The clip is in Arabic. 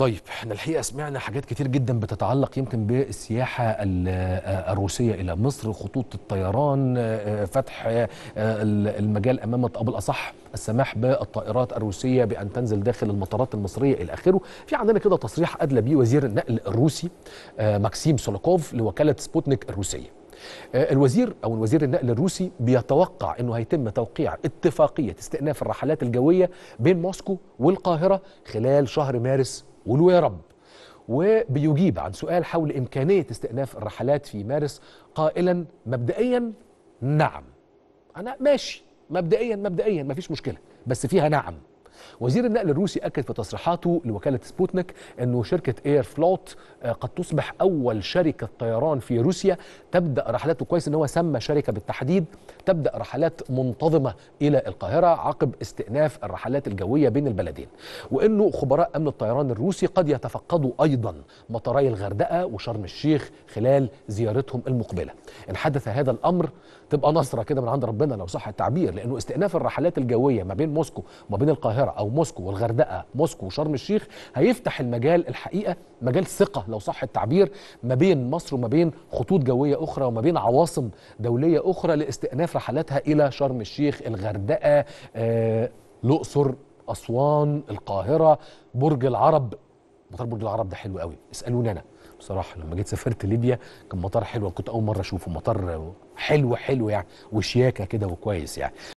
طيب احنا الحقيقه سمعنا حاجات كتير جدا بتتعلق يمكن بالسياحه الروسيه الى مصر، خطوط الطيران، فتح المجال امام او بالاصح السماح بالطائرات الروسيه بان تنزل داخل المطارات المصريه الى اخره. في عندنا كده تصريح ادلى بيه وزير النقل الروسي ماكسيم سولوكوف لوكاله سبوتنيك الروسيه. الوزير النقل الروسي بيتوقع انه هيتم توقيع اتفاقيه استئناف الرحلات الجويه بين موسكو والقاهره خلال شهر مارس قولوا يا رب. وبيجيب عن سؤال حول إمكانية استئناف الرحلات في مارس قائلا مبدئيا نعم. أنا ماشي مبدئيا مفيش مشكلة بس فيها نعم. وزير النقل الروسي أكد في تصريحاته لوكالة سبوتنيك أنه شركة ايرفلوت قد تصبح أول شركة طيران في روسيا تبدأ رحلاته، كويس أنه سمى شركة بالتحديد، تبدأ رحلات منتظمة إلى القاهرة عقب استئناف الرحلات الجوية بين البلدين، وأنه خبراء أمن الطيران الروسي قد يتفقدوا أيضا مطاري الغردقة وشرم الشيخ خلال زيارتهم المقبلة. إن حدث هذا الأمر تبقى نصرة كده من عند ربنا لو صح التعبير، لأنه استئناف الرحلات الجوية ما بين موسكو وما بين القاهرة أو موسكو والغردقة، موسكو وشرم الشيخ، هيفتح المجال الحقيقة مجال ثقة لو صح التعبير ما بين مصر وما بين خطوط جوية أخرى وما بين عواصم دولية أخرى لاستئناف رحلاتها إلى شرم الشيخ، الغردقة، الأقصر، أسوان، القاهرة، برج العرب. مطار برج العرب ده حلو قوي، اسألوني أنا بصراحة لما جيت سافرت ليبيا كان مطار حلو، كنت أول مرة أشوفه، مطار حلو يعني وشياكة كده وكويس يعني.